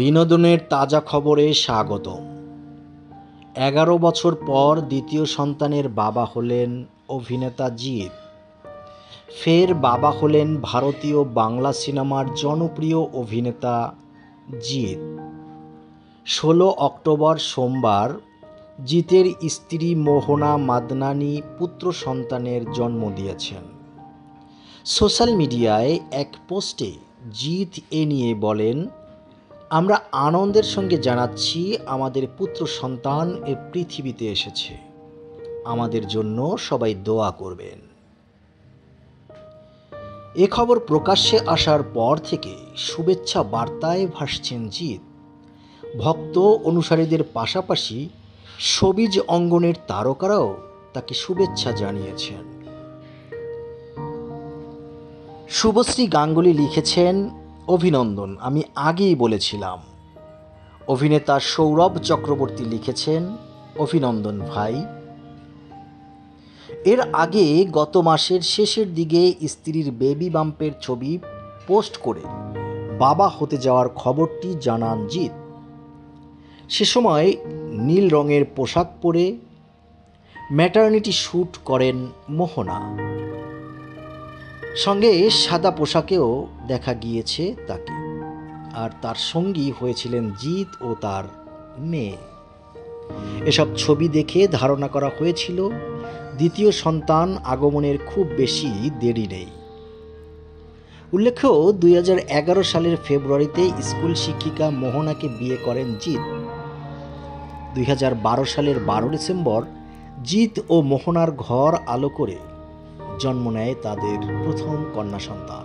বিনোদনের তাজা খবরে স্বাগত। 11 বছর পর দ্বিতীয় সন্তানের বাবা হলেন অভিনেতা জিৎ। ফের বাবা হলেন ভারতীয় বাংলা সিনেমার জনপ্রিয় অভিনেতা জিৎ। 16 অক্টোবর সোমবার জিতের স্ত্রী মোহনা মাদনানি পুত্র সন্তানের জন্ম দিয়েছেন। সোশ্যাল মিডিয়ায় এক পোস্টে জিৎ এ নিয়ে বলেন, আমরা আনন্দের সঙ্গে জানাচ্ছি আমাদের পুত্র সন্তান এ পৃথিবীতে এসেছে, আমাদের জন্য সবাই দোয়া করবেন। এ খবর প্রকাশ্যে আসার পর থেকে শুভেচ্ছা বার্তায় ভাসছেন জিৎ। ভক্ত অনুসারীদের পাশাপাশি শোবিজ অঙ্গনের তারকারাও তাকে শুভেচ্ছা জানিয়েছেন। শুভশ্রী গাঙ্গুলি লিখেছেন, অভিনন্দন। আমি আগেই বলেছিলাম। অভিনেতা সৌরভ চক্রবর্তী লিখেছেন, অভিনন্দন ভাই। এর আগে গত মাসের শেষের দিকে স্ত্রীর বেবি বাম্পের ছবি পোস্ট করে বাবা হতে যাওয়ার খবরটি জানান জিৎ। সে সময় নীল রঙের পোশাক পরে ম্যাটারনিটি শ্যুট করেন মোহনা। সঙ্গে সাদা পোশাকেও দেখা গিয়েছে তাকে, আর তার সঙ্গী হয়েছিলেন জিৎ ও তার মেয়ে। এসব ছবি দেখে ধারণা করা হয়েছিল দ্বিতীয় সন্তান আগমনের খুব বেশি দেরি নেই। উল্লেখ্য, 2011 সালের ফেব্রুয়ারিতে স্কুল শিক্ষিকা মোহনাকে বিয়ে করেন জিৎ। 2012 সালের 12 ডিসেম্বর জিৎ ও মোহনার ঘর আলো করে জন্ম নেয় তাদের প্রথম কন্যা সন্তান।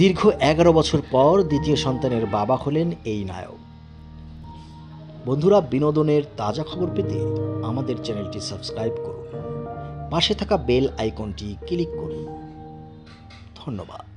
দীর্ঘ 11 বছর পর দ্বিতীয় সন্তানের বাবা হলেন এই নায়ক। বন্ধুরা, বিনোদনের তাজা খবর পেতে আমাদের চ্যানেলটি সাবস্ক্রাইব করুন, পাশে থাকা বেল আইকনটি ক্লিক করুন। ধন্যবাদ।